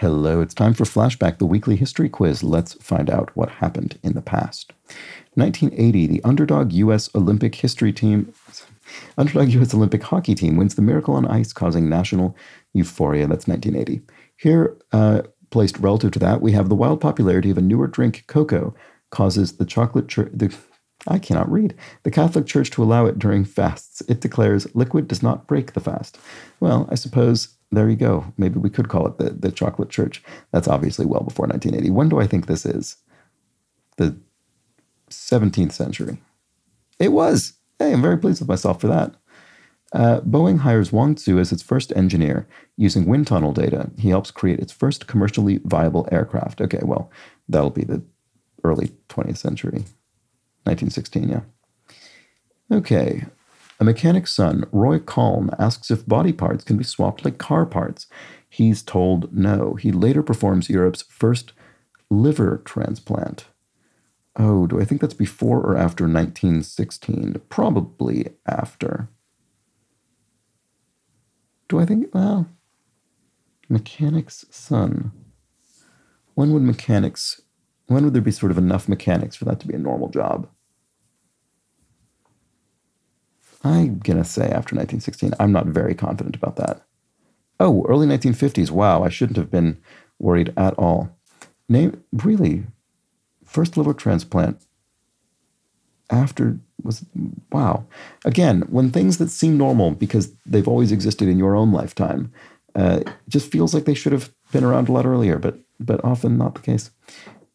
Hello, it's time for Flashback, the weekly history quiz. Let's find out what happened in the past. 1980, the underdog U.S. Olympic history team... Underdog U.S. Olympic hockey team wins the Miracle on Ice, causing national euphoria. That's 1980. Here, placed relative to that, we have the wild popularity of a newer drink, cocoa, causes the chocolate church... I cannot read. The Catholic Church to allow it during fasts. It declares liquid does not break the fast. Well, I suppose... There you go. Maybe we could call it the chocolate church. That's obviously well before 1980. When do I think this is? The 17th century. It was. Hey, I'm very pleased with myself for that. Boeing hires Wang Tzu as its first engineer using wind tunnel data. He helps create its first commercially viable aircraft. Okay, well, that'll be the early 20th century. 1916, yeah. Okay. A mechanic's son, Roy Calne, asks if body parts can be swapped like car parts. He's told no. He later performs Europe's first liver transplant. Oh, do I think that's before or after 1916? Probably after. Do I think, well, mechanic's son. When would there be sort of enough mechanics for that to be a normal job? I'm going to say after 1916. I'm not very confident about that. Oh, early 1950s. Wow, I shouldn't have been worried at all. Name, really? First liver transplant after was... Wow. Again, when things that seem normal because they've always existed in your own lifetime, just feels like they should have been around a lot earlier, but often not the case.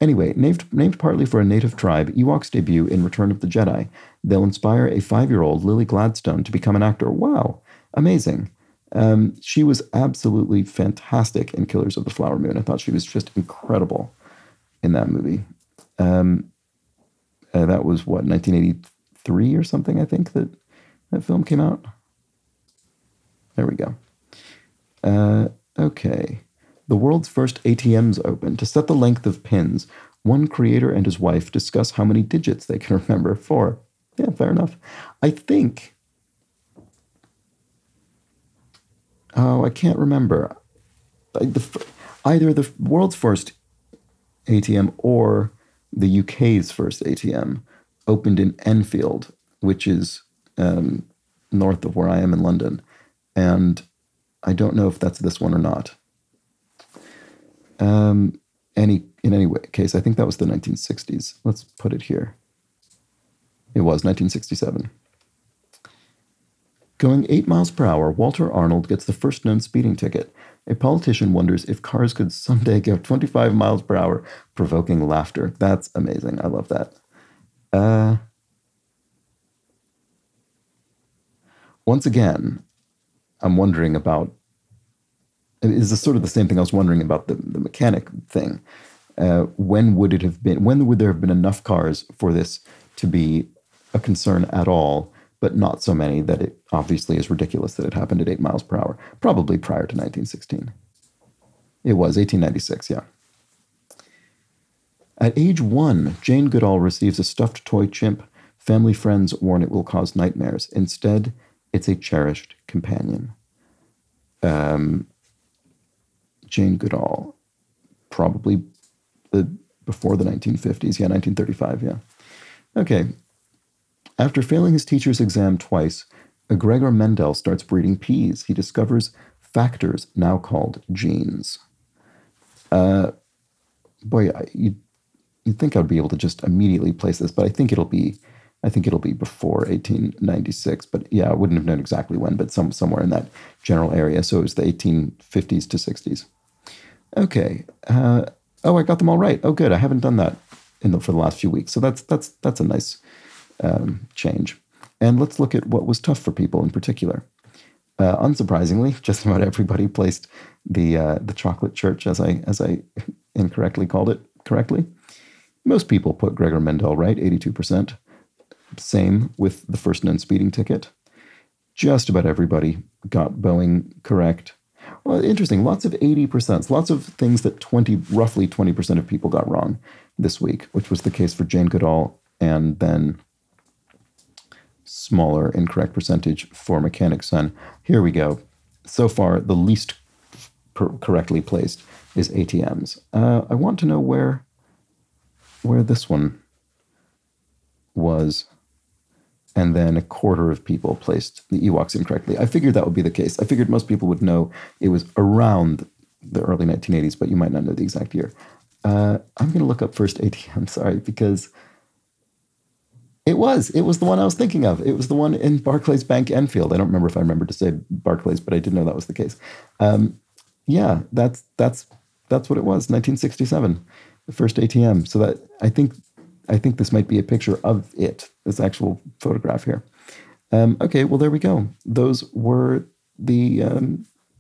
Anyway, named partly for a native tribe, Ewoks debut in Return of the Jedi. They'll inspire a 5-year-old, Lily Gladstone, to become an actor. Wow, amazing. She was absolutely fantastic in Killers of the Flower Moon. I thought she was just incredible in that movie. That was, what, 1983 or something, I think, that film came out? There we go. Okay. The world's first ATMs open. To set the length of pins, one creator and his wife discuss how many digits they can remember for. Yeah, fair enough. I think... Oh, I can't remember. Either the world's first ATM or the UK's first ATM opened in Enfield, which is north of where I am in London. And I don't know if that's this one or not. In any case, I think that was the 1960s. Let's put it here. It was 1967. Going 8 miles per hour, Walter Arnold gets the first known speeding ticket. A politician wonders if cars could someday go 25 miles per hour, provoking laughter. That's amazing. I love that. Once again, I'm wondering about... Is sort of the same thing I was wondering about the mechanic thing. When would there have been enough cars for this to be a concern at all, but not so many that it obviously is ridiculous that it happened at 8 miles per hour? Probably prior to 1916. It was 1896, yeah. At age 1, Jane Goodall receives a stuffed toy chimp. Family friends warn it will cause nightmares. Instead, it's a cherished companion. Jane Goodall, probably before the 1950s. Yeah, 1935, yeah. Okay. After failing his teacher's exam twice, Gregor Mendel starts breeding peas. He discovers factors now called genes. Boy, you'd think I'd be able to just immediately place this, but I think it'll be before 1896, but yeah, I wouldn't have known exactly when, but somewhere in that general area. So it was the 1850s to 60s. Okay. Oh, I got them all right. Oh, good. I haven't done that for the last few weeks. So that's a nice change. And let's look at what was tough for people in particular. Unsurprisingly, just about everybody placed the chocolate church, as I incorrectly called it, correctly. Most people put Gregor Mendel right, 82%. Same with the first known speeding ticket. Just about everybody got Boeing correct. Well, interesting. Lots of 80%. Lots of things that roughly 20% of people got wrong this week, which was the case for Jane Goodall, and then smaller incorrect percentage for Mechanic's Son. Here we go. So far, the least correctly placed is ATMs. I want to know where this one was. And then 25% of people placed the Ewoks incorrectly. I figured that would be the case. I figured most people would know it was around the early 1980s, but you might not know the exact year. I'm going to look up first ATM, sorry, because it was the one I was thinking of. It was the one in Barclays Bank, Enfield. I don't remember if I remembered to say Barclays, but I did know that was the case. Yeah, that's what it was. 1967, the first ATM. So that I think this might be a picture of it, this actual photograph here. Okay, well, there we go. Those were the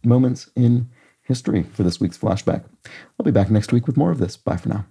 moments in history for this week's flashback. I'll be back next week with more of this. Bye for now.